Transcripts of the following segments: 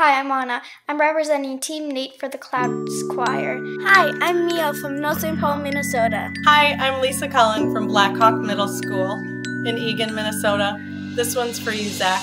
Hi, I'm Anna. I'm representing Team Nate for the Clouds Choir. Hi, I'm Mio from North St. Paul, Minnesota. Hi, I'm Lisa Cullen from Blackhawk Middle School in Egan, Minnesota. This one's for you, Zach.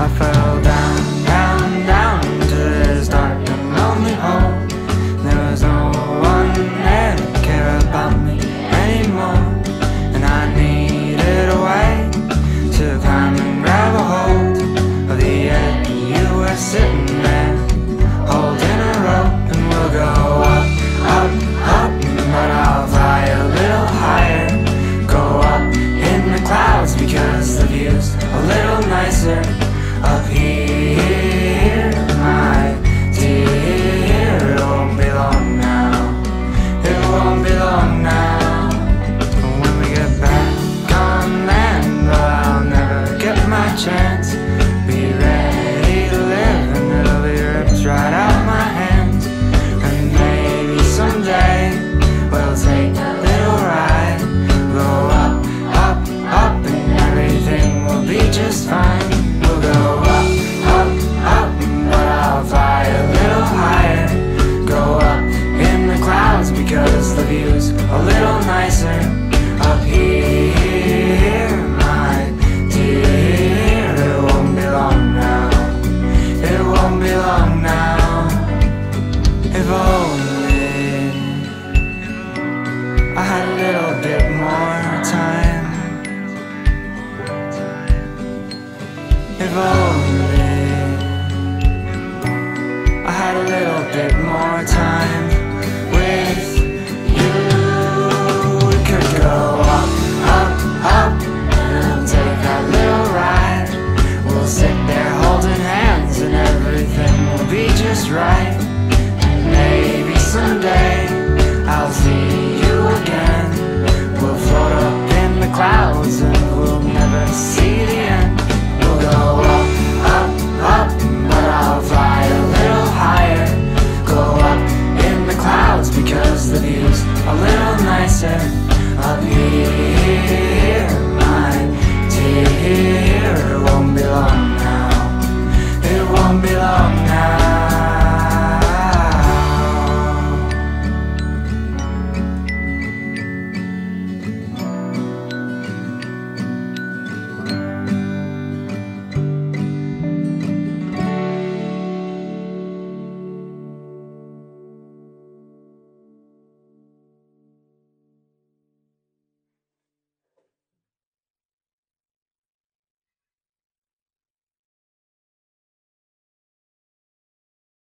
I fell down, down, down into this dark and lonely hole. There was no one there to care about me anymore, and I needed a way to climb and grab a hold of the edge. You were sitting there, holding a rope, and we'll go up, up, up, but I'll fly a little higher. Go up in the clouds because the view's a little nicer. Up here, my dear, it won't be long now, it won't be long now. When we get back on land, I'll never get my chance. Be ready to live and it'll be ripped right out my hands. And maybe someday we'll take a little ride. Go up, up, up, and everything will be just fine. Because the view's a little nicer up here, my dear. It won't be long now, it won't be long now. If only I had a little bit more time. If only I had a little bit more time with